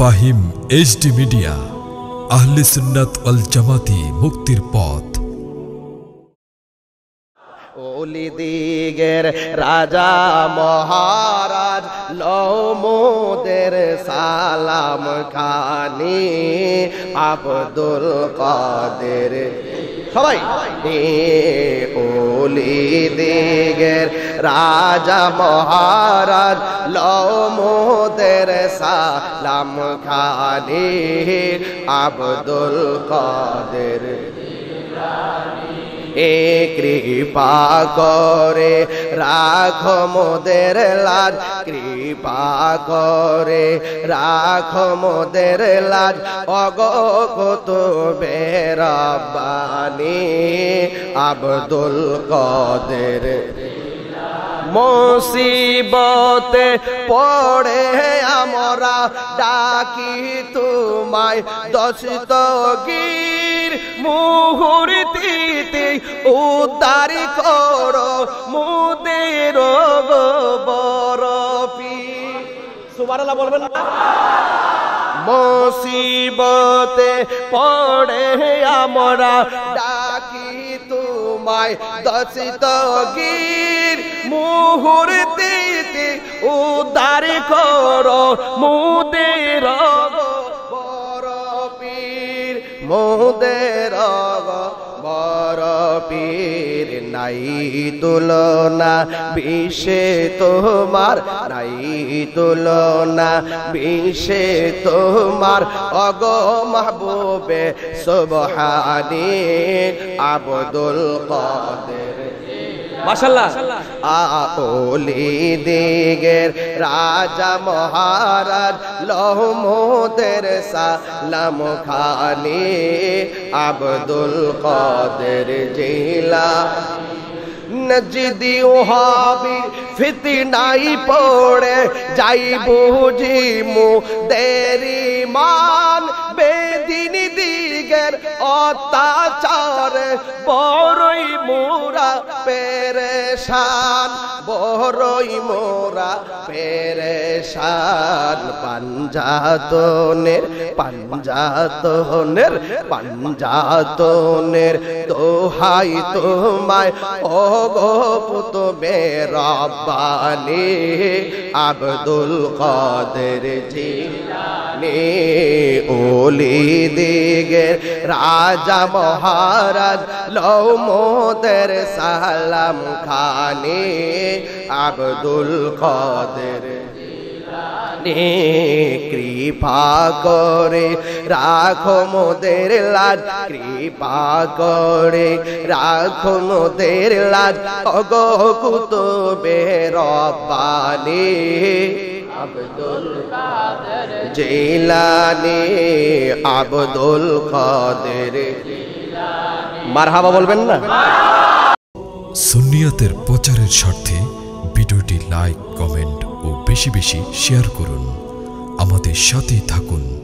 Fahim HD media, আহলে সুন্নাত ওয়াল জামাতি মুক্তির পথ। ওলি দিগের রাজা মহারাজ লও মোদের সালাম খানি, আব্দুল কাদের সবাই। ওলি দিগের রাজা মহারাজ লও মোদের সালাম খানি, আব্দুল কাদের। कृपा करे राखो मोदेर लाज, कृपा करे राखो मोदेर लाज, अगो कुतुबे रब्बानी अब्दुल कादेर। मुसीबते पड़े आमरा डाकी तुमाय दस्तगीर, मुहूर्ते उद्धार करो मोदेर बड़ पीर। सुभानाल्लाह बोलबेन ना। मुसीबते पड़े आमरा डाकी तुमाय दस्तगीर, मुहूर्ते उद्धार करो मोदेर बड़ पीर, मोदेर बड़ पीर। नाई तुलना विशे तुमार, नाई तुलना विशे तुमार, अगो महबूबे सुबहानी अब्दुल कादेर। माशाल्लाह। ओली दिगेर राजा महाराज लहु मोदेर सालाम खानी, अब्दुल कादेर जिलानी। नजदी हाबी फितनाई पड़े जाई बुझी मोदेरी मान, बेदिन दिगेर अत्याचार बड़ई मोरा पेरेशान, बड़ई मोरा पेरेशान। पंजातोनेर दोहाई तुमाय ओगो पुतुबे रब्बानी अब्दुल कादेर जिलानी। ओली दिगेर राजा महाराज लओ मोदेर सालाम खानी, अब्दुल कादेर। कृपा करे राखो मोदेर लाज, कृपा करे राखो मोदेर लाज, अगो कुतुबे रब्बानी अब्दुल कादेर जिलानी, अब्दुल कादेर। मारहाबा बोलबेन ना। सुन्नियतेर प्रचारेर स्वार्थे ভিডিওটি লাইক, কমেন্ট ও বেশি বেশি শেয়ার করুন। আমাদের সাথেই থাকুন।